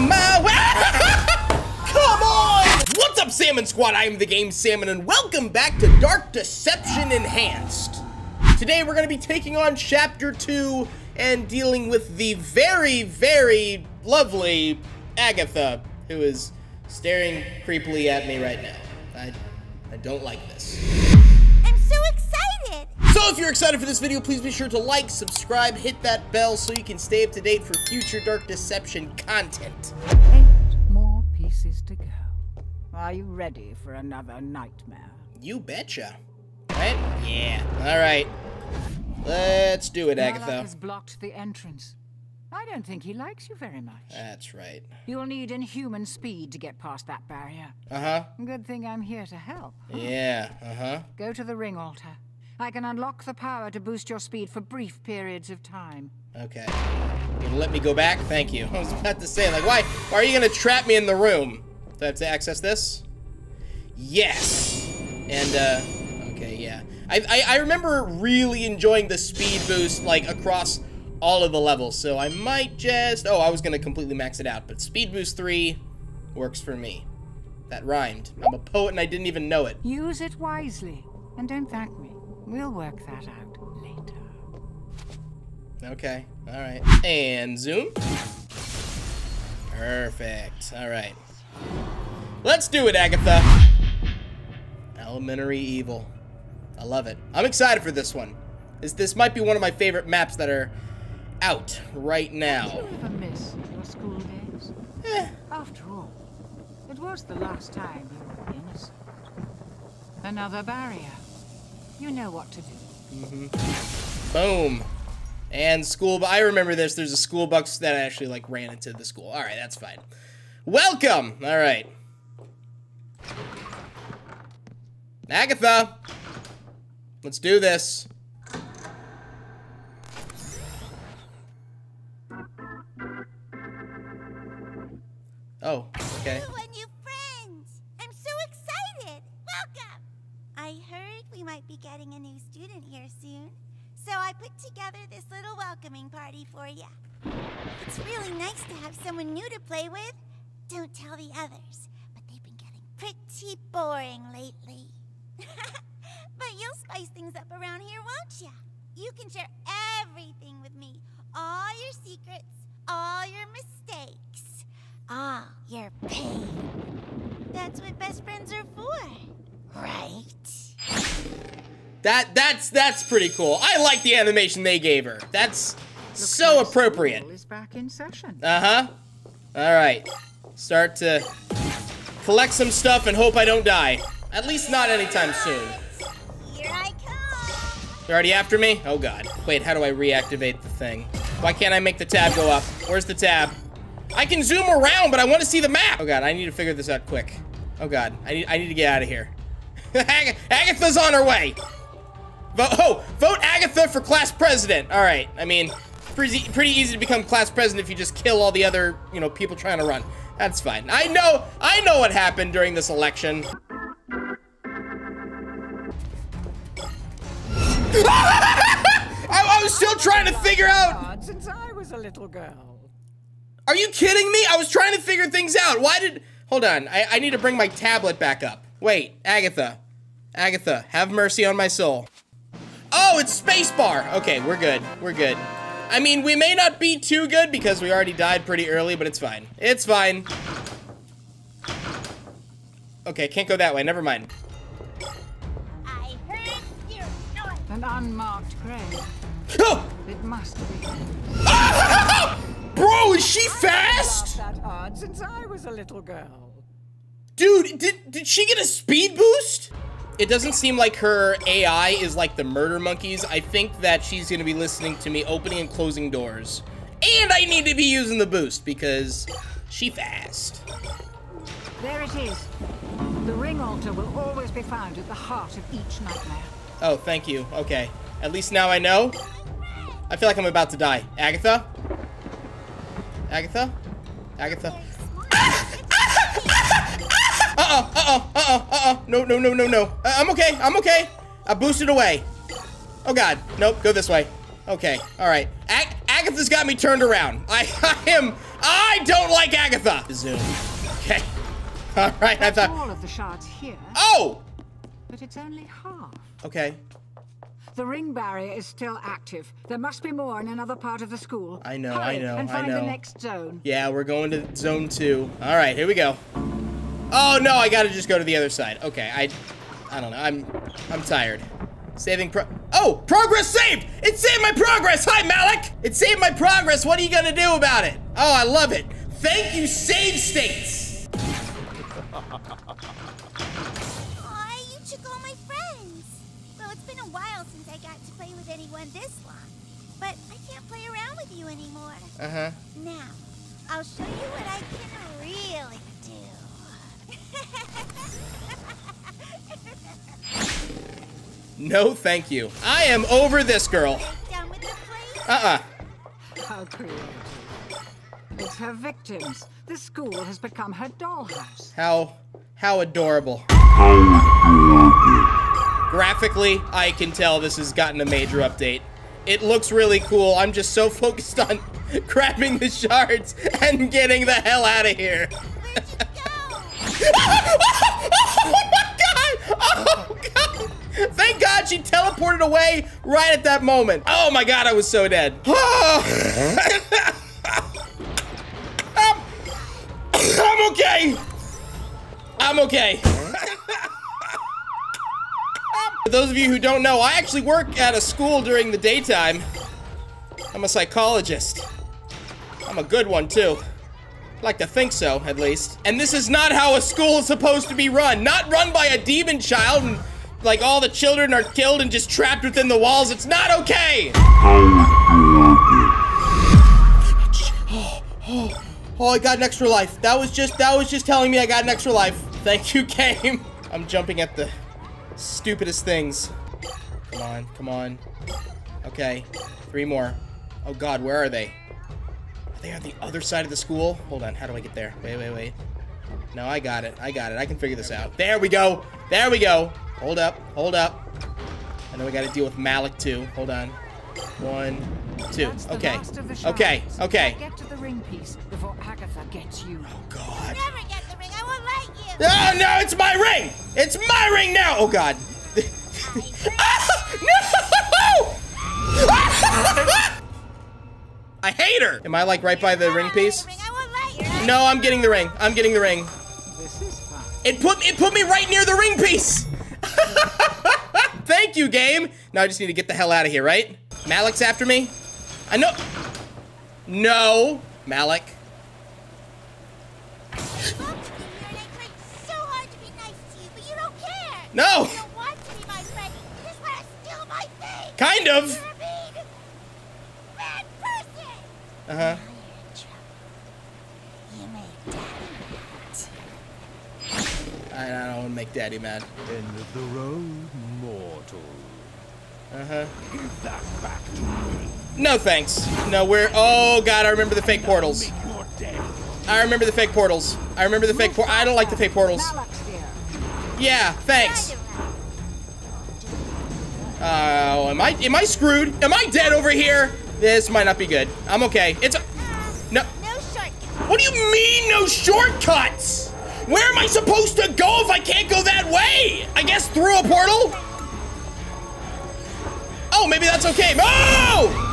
I'm out. Come on! What's up, Salmon Squad? I am the Game Salmon, and welcome back to Dark Deception Enhanced. Today, we're going to be taking on Chapter 2 and dealing with the very, very lovely Agatha, who is staring creepily at me right now. I don't like this. I'm so excited! So if you're excited for this video, please be sure to like, subscribe, hit that bell so you can stay up to date for future Dark Deception content. 8 more pieces to go. Are you ready for another nightmare? You betcha. Right? Yeah. Alright. Let's do it, Agatha. Malak has blocked the entrance. I don't think he likes you very much. That's right. You'll need inhuman speed to get past that barrier. Uh-huh. Good thing I'm here to help. Huh? Yeah, uh-huh. Go to the ring altar. I can unlock the power to boost your speed for brief periods of time. Okay. You'll let me go back? Thank you. I was about to say, like, why are you going to trap me in the room? Do I have to access this? Yes! And, okay, yeah. I remember really enjoying the speed boost, like, across all of the levels, so I might just... Oh, I was going to completely max it out, but Speed Boost 3 works for me. That rhymed. I'm a poet and I didn't even know it. Use it wisely, and don't thank me. We'll work that out later. Okay, alright. And zoom. Perfect, alright. Let's do it, Agatha! Elementary Evil. I love it. I'm excited for this one. This might be one of my favorite maps that are... out right now. Did you ever miss your school days? After all, it was the last time you were innocent. Another barrier. You know what to do. Mm-hmm. Boom. And school, I remember this. There's a school bus that actually like ran into the school. All right, that's fine. Welcome. All right. Agatha. Let's do this. Oh, okay. You and your friends! I'm so excited! Welcome! I heard we might be getting a new student here soon, so I put together this little welcoming party for you. It's really nice to have someone new to play with. Don't tell the others, but they've been getting pretty boring lately. But you'll spice things up around here, won't ya? You can share everything with me. All your secrets, all your mistakes. Ah, your pain. That's what best friends are for, right? That's pretty cool. I like the animation they gave her. That's so appropriate. Is back in session. Uh-huh. All right. Start to collect some stuff and hope I don't die. At least not anytime soon. Here I come. They're already after me? Oh, God. Wait, how do I reactivate the thing? Why can't I make the tab go up? Where's the tab? I can zoom around, but I want to see the map. Oh, God, I need to figure this out quick. Oh, God, I need to get out of here. Agatha's on her way. Vote Agatha for class president. All right, I mean, pretty easy to become class president if you just kill all the other, you know, people trying to run. That's fine. I know what happened during this election. I was still trying to figure out. Since I was a little girl. Are you kidding me? I was trying to figure things out. Why did... Hold on. I need to bring my tablet back up. Wait, Agatha. Agatha, have mercy on my soul. Oh, it's spacebar. Okay, we're good. We're good. I mean, we may not be too good because we already died pretty early, but it's fine. It's fine. Okay, can't go that way. Never mind. I heard your noise. An unmarked grave. Oh! It must be. Bro, is she fast? I've laughed that hard since I was a little girl. Dude, did she get a speed boost? It doesn't seem like her AI is like the murder monkeys. I think that she's gonna be listening to me opening and closing doors. And I need to be using the boost because she fast. There it is. The ring altar will always be found at the heart of each nightmare. Oh, thank you. Okay. At least now I know. I feel like I'm about to die. Agatha? Agatha? Agatha? Uh-oh, uh-oh, uh-oh, uh-oh. No, no, no, no, no. I'm okay, I'm okay. I boosted away. Oh, God. Nope, go this way. Okay, all right. Agatha's got me turned around. I am I don't like Agatha. Zoom. Okay. All right. I thought all of the shards here. Oh. But it's only half. Okay. The ring barrier is still active. There must be more in another part of the school. I know. Hurry, I know. And find I know. The next zone. Yeah, we're going to zone 2. All right. Here we go. Oh no! I gotta just go to the other side. Okay. I don't know. I'm tired. Saving Oh! Progress saved! It saved my progress! Hi, Malak! It saved my progress! What are you gonna do about it? Oh, I love it. Thank you, save states! Aw, you took all my friends! Well, it's been a while since I got to play with anyone this long, but I can't play around with you anymore. Uh-huh. Now, I'll show you what I can really do. No, thank you. I am over this girl. How creative. It's her victims. This school has become her dollhouse. How adorable. Graphically, I can tell this has gotten a major update. It looks really cool. I'm just so focused on grabbing the shards and getting the hell out of here. Where'd you go? Thank God she teleported away right at that moment. Oh my God, I was so dead. Oh. I'm okay. I'm okay. For those of you who don't know, I actually work at a school during the daytime. I'm a psychologist. I'm a good one too. Like to think so, at least. And this is not how a school is supposed to be run. Not run by a demon child and like all the children are killed and just trapped within the walls. It's not okay. Oh, I got an extra life. That was just telling me I got an extra life. Thank you, game. I'm jumping at the stupidest things. Come on, come on. Okay, 3 more. Oh God, where are they? Are they on the other side of the school? Hold on, how do I get there? Wait. No, I got it, I got it. I can figure this out. There we go, there we go. Hold up. I know we gotta deal with Malak too. Hold on. 1, 2. Okay. Okay. Get to the ring piece before Agatha gets you. Oh God. You'll never get the ring. I won't let you. Oh no, it's my ring! It's my ring now! Oh God. No! I hate her! Am I like right by the ring piece? No, I'm getting the ring. I'm getting the ring. This is fun. It put me right near the ring piece! Thank you, game. Now I just need to get the hell out of here, right? Malak's after me. I know. No, Malak. I love to be here, and I tried so hard to be nice to you, but you don't care. No. You don't want to be my friend. You just want to steal my thing. Kind of. You're a mean, bad person. Uh huh. I don't want to make Daddy mad. End of the road, mortal. Uh-huh. Give that back to me. No thanks. No, we're... Oh, God, I remember the fake portals. I remember the fake portals. I remember the fake portals. I don't like the fake portals. Yeah, thanks. Oh, am I screwed? Am I dead over here? This might not be good. I'm okay. It's... No. No shortcuts. What do you mean, no shortcuts? Where am I supposed to go if I can't go that way? I guess through a portal? Oh, maybe that's okay. Oh!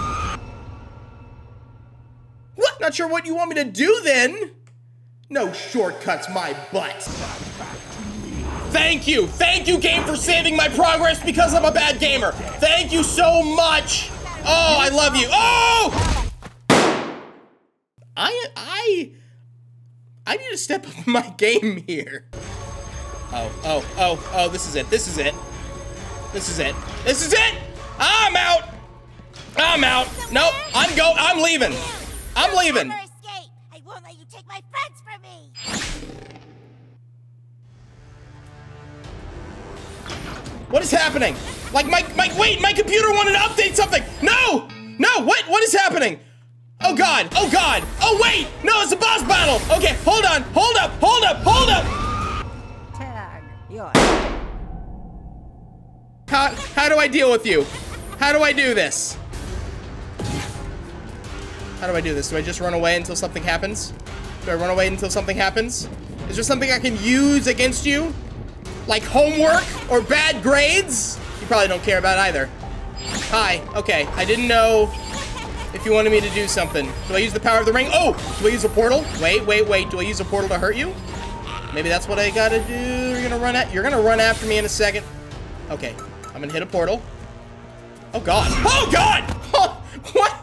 What? Not sure what you want me to do then. No shortcuts, my butt. Thank you. Thank you, game, for saving my progress because I'm a bad gamer. Thank you so much. Oh, I love you. Oh! I need to step up my game here. Oh, this is it, this is it. This is it, this is it! I'm out! I'm out! Nope, I'm leaving. I'm leaving. I won't let you take my friends from me. What is happening? Like, wait, my computer wanted to update something. No! No, what is happening? Oh God, oh God, oh wait, no, it's a boss battle. Okay, hold on, hold up. Tag, you're... How do I deal with you? How do I do this? How do I do this? Do I just run away until something happens? Do I run away until something happens? Is there something I can use against you? Like homework or bad grades? You probably don't care about either. Hi. Okay. I didn't know if you wanted me to do something. Do I use the power of the ring? Oh! Do I use a portal? Wait, wait, wait. Do I use a portal to hurt you? Maybe that's what I gotta do. You're gonna run after me in a second. Okay. I'm gonna hit a portal. Oh, God. Oh, God! Oh, what?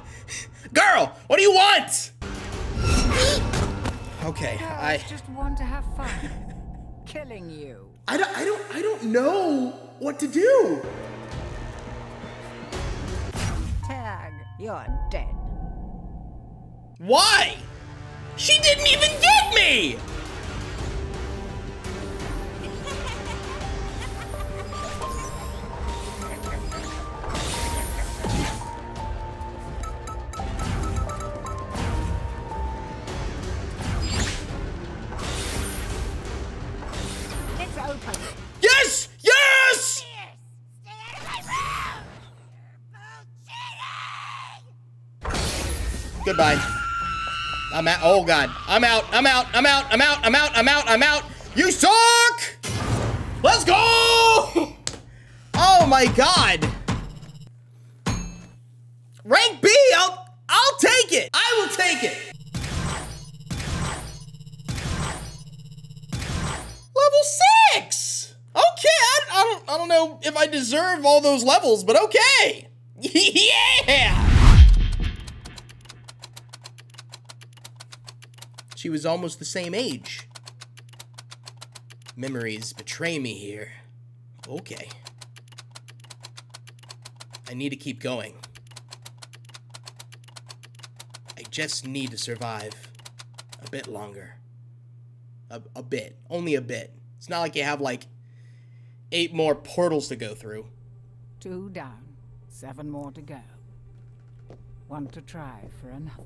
Girl, what do you want? Okay, I just want to have fun. Killing you. I don't know what to do. Tag, you're dead. Why? She didn't even get me! Yes! Yes! Stay out of my room! Goodbye. I'm out. Oh God. I'm out. I'm out. I'm out. I'm out. I'm out. I'm out. I'm out. You suck! Let's go! Oh my God. Rank B. I'll take it. I will take it. Level 6! Okay, I don't know if I deserve all those levels, but okay! Yeah! She was almost the same age. Memories betray me here. Okay. I need to keep going. I just need to survive a bit longer. A bit. Only a bit. It's not like you have, like, 8 more portals to go through. 2 down. 7 more to go. One to try for another.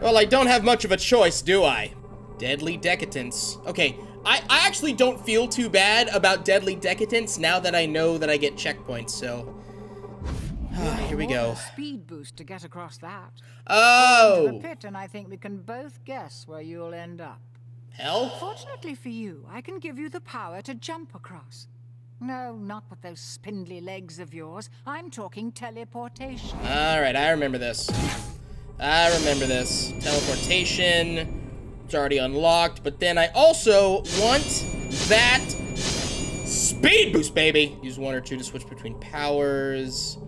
Well, I don't have much of a choice, do I? Deadly Decadence. Okay, I actually don't feel too bad about Deadly Decadence now that I know that I get checkpoints, so... Here we go. Speed boost to get across that. Oh! Into the pit, and I think we can both guess where you'll end up. Hell? Fortunately for you, I can give you the power to jump across. No, not with those spindly legs of yours. I'm talking teleportation. All right, I remember this. I remember this. Teleportation. It's already unlocked, but then I also want that speed boost, baby. Use 1 or 2 to switch between powers.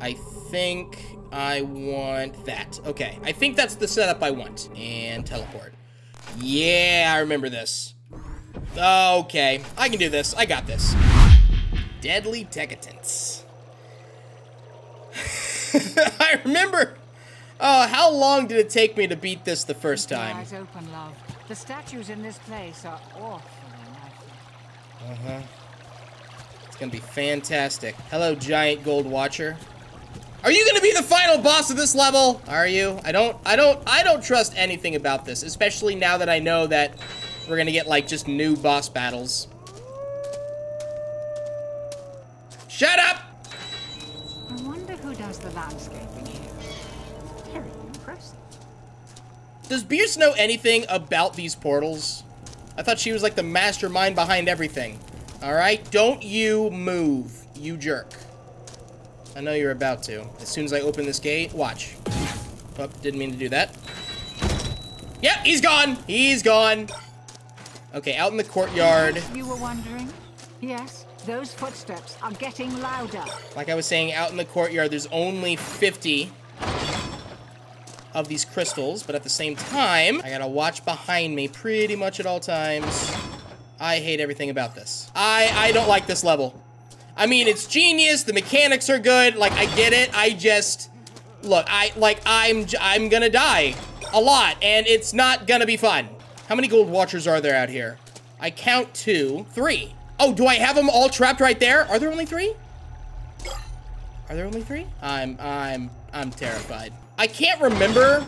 I think I want that. Okay, I think that's the setup I want. And teleport. Yeah, I remember this. Okay, I can do this. I got this. Deadly Decadence. I remember. How long did it take me to beat this the first time? Eyes open, love. The statues in this place are awfully nice. Uh-huh. It's gonna be fantastic. Hello, giant gold watcher. Are you gonna be the final boss of this level? Are you? I don't trust anything about this, especially now that I know that we're gonna get like just new boss battles. Shut up! I wonder who does the landscaping here. Very impressive. Does Bierce know anything about these portals? I thought she was like the mastermind behind everything. Alright, don't you move, you jerk. I know you're about to. As soon as I open this gate, watch. Oh, didn't mean to do that. Yeah, he's gone. He's gone. Okay, out in the courtyard. You were wondering? Yes, those footsteps are getting louder. Like I was saying, out in the courtyard, there's only 50 of these crystals, but at the same time, I gotta watch behind me pretty much at all times. I hate everything about this. I don't like this level. I mean, it's genius, the mechanics are good, like, I get it, I just, look, I'm gonna die a lot, and it's not gonna be fun. How many gold watchers are there out here? I count 2, 3. Oh, do I have them all trapped right there? Are there only 3? Are there only 3? I'm terrified. I can't remember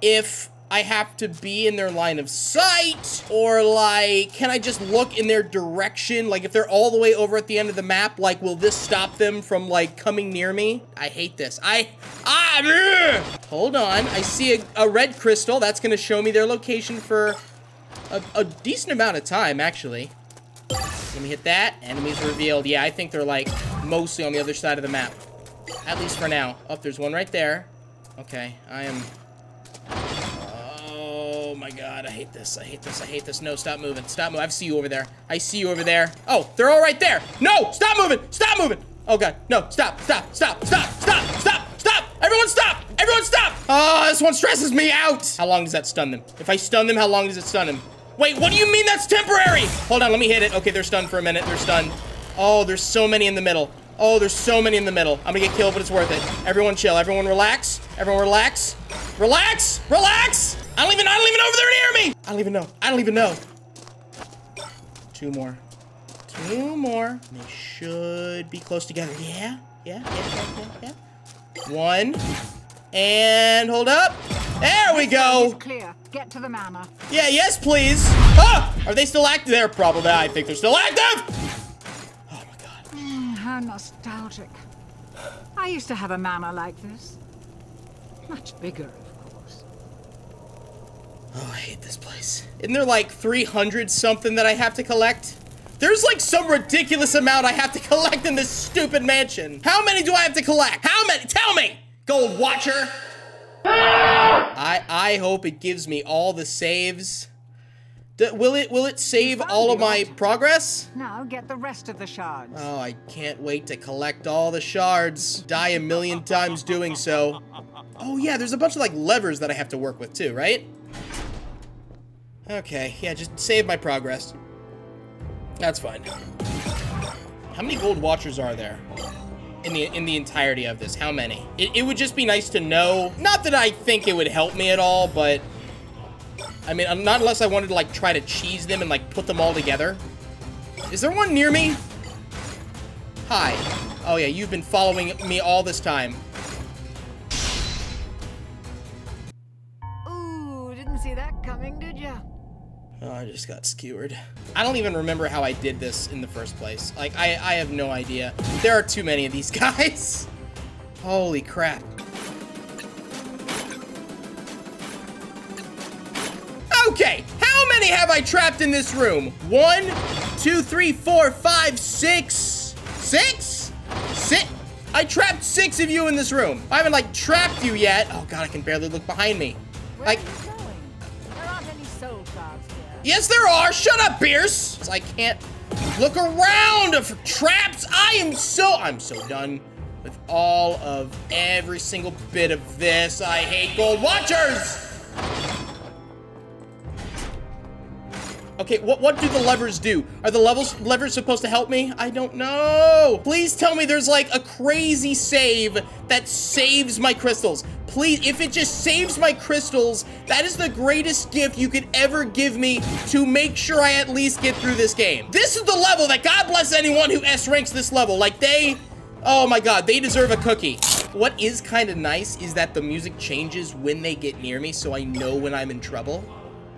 if I have to be in their line of sight? Or like, can I just look in their direction? Like if they're all the way over at the end of the map, like will this stop them from like coming near me? I hate this. Hold on, I see a red crystal. That's gonna show me their location for a decent amount of time, actually. Let me hit that. Enemies revealed. Yeah, I think they're like mostly on the other side of the map. At least for now. Oh, there's one right there. Okay, I am... Oh my god, I hate this. I hate this. I hate this. No, stop moving. Stop moving. I see you over there. I see you over there. Oh, they're all right there. No, stop moving. Stop moving. Oh god, no, stop, stop, stop, stop, stop, stop, stop. Everyone stop. Everyone stop. Oh, this one stresses me out. How long does that stun them? If I stun them, how long does it stun them? Wait, what do you mean that's temporary? Hold on, let me hit it. Okay, they're stunned for a minute. They're stunned. Oh, there's so many in the middle. Oh, there's so many in the middle. I'm gonna get killed, but it's worth it. Everyone chill. Everyone relax. Everyone relax. Relax! Relax! I don't even know if they're near me! I don't even know. I don't even know. Two more. Two more. They should be close together. Yeah? Yeah? Yeah? Yeah? Yeah? One. And hold up. There we go. Clear. Get to the manor. Yeah, yes, please. Ah! Are they still active? They're probably. I think they're still active. Oh my god. How nostalgic. I used to have a manor like this. Much bigger, of course. Oh, I hate this place. Isn't there like 300 something that I have to collect? There's like some ridiculous amount I have to collect in this stupid mansion. How many do I have to collect? How many? Tell me, Gold Watcher. I hope it gives me all the saves. Will it save all of my progress? Now get the rest of the shards. Oh, I can't wait to collect all the shards. Die a million times doing so. Oh yeah, there's a bunch of like levers that I have to work with too, right? Okay, yeah, just save my progress. That's fine. How many Gold Watchers are there? In the entirety of this, how many? It would just be nice to know. Not that I think it would help me at all, but... I mean, not unless I wanted to, like, try to cheese them and, like, put them all together. Is there one near me? Hi. Oh, yeah, you've been following me all this time. Ooh, didn't see that coming, did ya? Oh, I just got skewered. I don't even remember how I did this in the first place. Like, I have no idea. There are too many of these guys. Holy crap. Okay, how many have I trapped in this room? 1, 2, 3, 4, 5, 6. Six? Six? I trapped 6 of you in this room. I haven't, like, trapped you yet. Oh, God, I can barely look behind me. Like... Yes, there are. Shut up, Bierce. I can't look around for traps. I'm so done with all of every single bit of this. I hate Gold Watchers. Okay, what do the levers do? Are the levers supposed to help me? I don't know. Please tell me there's like a crazy save that saves my crystals. Please, if it just saves my crystals, that is the greatest gift you could ever give me to make sure I at least get through this game. This is the level that God bless anyone who S ranks this level. Like they, oh my God, they deserve a cookie. What is kind of nice is that the music changes when they get near me, so I know when I'm in trouble.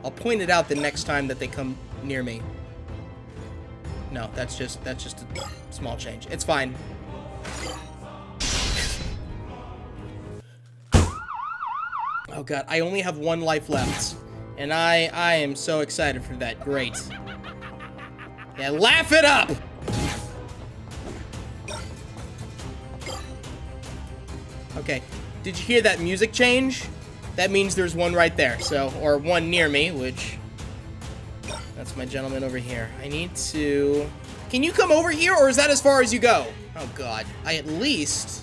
I'll point it out the next time that they come near me. No, that's just a small change. It's fine. Oh God, I only have 1 life left. And I am so excited for that. Great. Yeah, laugh it up! Okay, did you hear that music change? That means there's one right there, so, or one near me, which, that's my gentleman over here. I need to, can you come over here, or is that as far as you go? Oh God, I at least,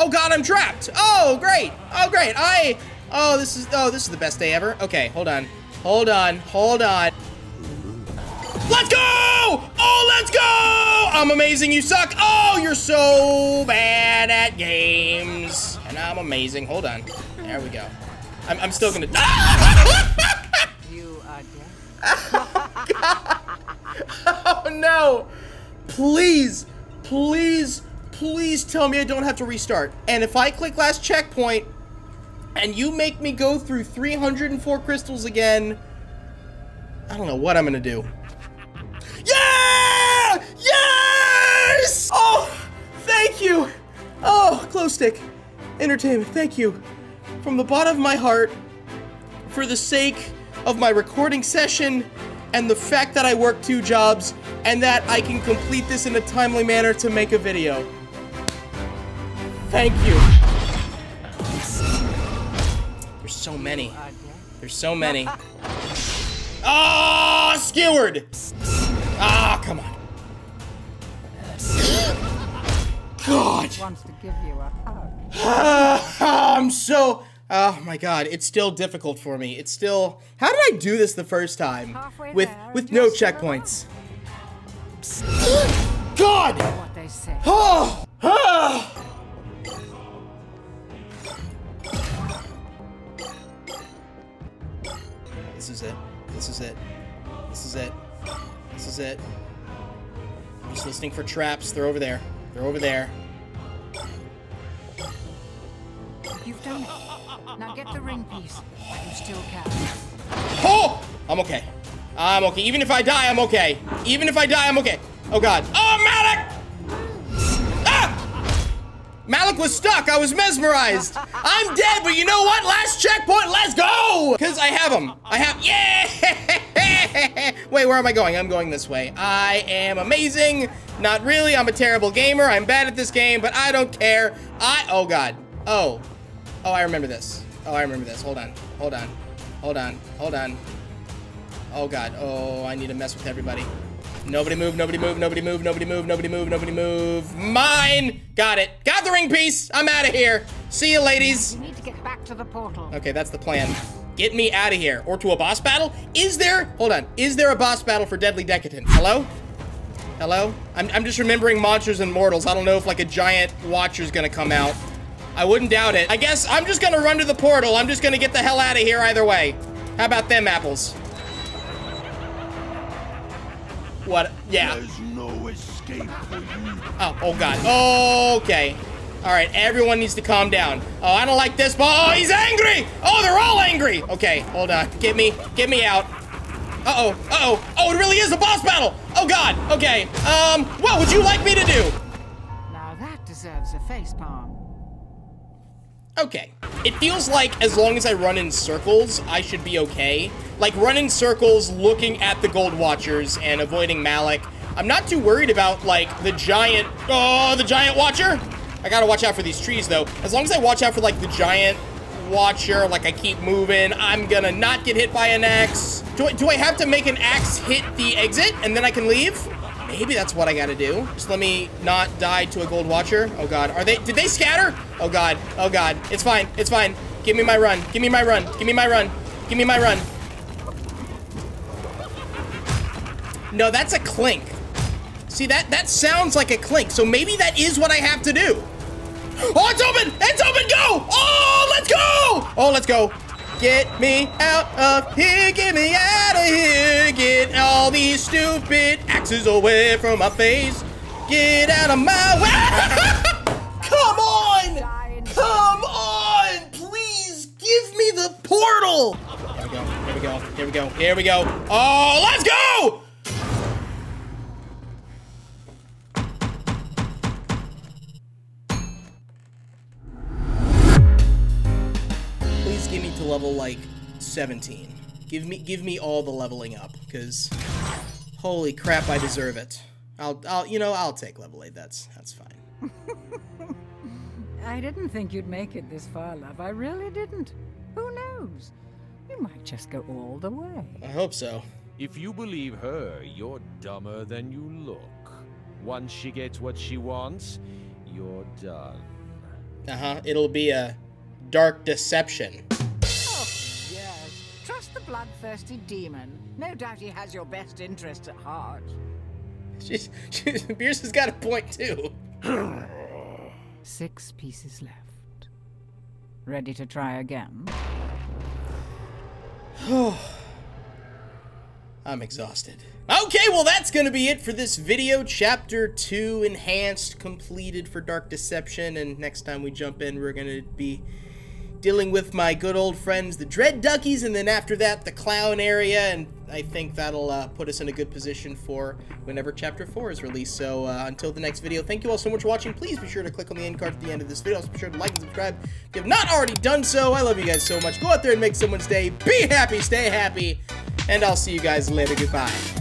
oh God, I'm trapped. Oh great, this is the best day ever. Okay, hold on. Let's go! Oh, let's go! I'm amazing, you suck. Oh, you're so bad at games. And I'm amazing, hold on, there we go. I'm still gonna die. You are dead. Oh no. Please, please, please tell me I don't have to restart. And if I click last checkpoint and you make me go through 304 crystals again, I don't know what I'm gonna do. Yeah! Yes! Oh, thank you. Oh, Cloystick Entertainment, thank you. From the bottom of my heart, for the sake of my recording session, and the fact that I work 2 jobs, and that I can complete this in a timely manner to make a video. Thank you. There's so many. There's so many. Ah, oh, skewered! Ah, oh, come on. God. I'm so... Oh my God, it's still difficult for me. It's still... How did I do this the first time? With no checkpoints. God! Oh! Oh! This is it. This is it. This is it. This is it. I'm just listening for traps. They're over there. They're over there. You've done it. Now get the ring piece. You still can. Oh! I'm okay. I'm okay. Even if I die, I'm okay. Even if I die, I'm okay. Oh God. Oh, Malak! Ah! Malak was stuck. I was mesmerized. I'm dead, but you know what? Last checkpoint. Let's go! Because I have him. I have... Yeah! Wait, where am I going? I'm going this way. I am amazing. Not really. I'm a terrible gamer. I'm bad at this game, but I don't care. Oh, God. Oh. Oh, I remember this. Oh, I remember this. Hold on. Hold on. Hold on. Hold on. Oh, God. Oh, I need to mess with everybody. Nobody move. Nobody move. Nobody move. Nobody move. Nobody move. Nobody move. Mine. Got it. Got the ring piece. I'm out of here. See you, ladies. You need to get back to the portal. Okay, that's the plan. Get me out of here. Or to a boss battle? Is there... Hold on. Is there a boss battle for Deadly Decadence? Hello? Hello? I'm just remembering Monsters and Mortals. I don't know if, like, a giant watcher's gonna come out. I wouldn't doubt it. I guess I'm just gonna run to the portal. I'm just gonna get the hell out of here either way. How about them apples? What? Yeah. There's no escape for you. Oh, oh God. Oh, okay. All right, everyone needs to calm down. Oh, I don't like this. Oh, he's angry. Oh, they're all angry. Okay, hold on. Get me out. Uh-oh, uh-oh. Oh, it really is a boss battle. Oh God, okay. What would you like me to do? Now that deserves a face palm. Okay. It feels like as long as I run in circles, I should be okay. Like, run in circles looking at the Gold Watchers and avoiding Malak. I'm not too worried about, like, the giant... Oh, the giant watcher? I gotta watch out for these trees, though. As long as I watch out for, like, the giant watcher, like, I keep moving, I'm gonna not get hit by an axe. Do I have to make an axe hit the exit and then I can leave? Maybe that's what I gotta do. Just let me not die to a Gold Watcher. Oh God, did they scatter? Oh God, oh God, it's fine, it's fine. Give me my run, give me my run, give me my run, give me my run. No, that's a clink. See, that sounds like a clink, so maybe that is what I have to do. Oh, it's open, go! Oh, let's go! Oh, let's go. Get me out of here, get me out of here. Get all these stupid axes away from my face. Get out of my way. Come on! Come on! Please give me the portal! Here we go, here we go, here we go, here we go. Oh, let's go! Give me to level like 17. Give me all the leveling up, because holy crap, I deserve it. I'll take level 8. That's fine. I didn't think you'd make it this far, love. I really didn't. Who knows? You might just go all the way. I hope so. If you believe her, you're dumber than you look. Once she gets what she wants, you're done. It'll be a Dark Deception. Oh, yes. Trust the bloodthirsty demon. No doubt he has your best interests at heart. Bierce has got a point, too. 6 pieces left. Ready to try again? I'm exhausted. Okay, well, that's going to be it for this video. Chapter 2 Enhanced completed for Dark Deception. And next time we jump in, we're going to be dealing with my good old friends, the Dread Duckies, and then after that, the Clown area, and I think that'll put us in a good position for whenever Chapter 4 is released. So until the next video, thank you all so much for watching. Please be sure to click on the end card at the end of this video. Also be sure to like and subscribe if you have not already done so. I love you guys so much. Go out there and make someone's day. Be happy, stay happy, and I'll see you guys later. Goodbye.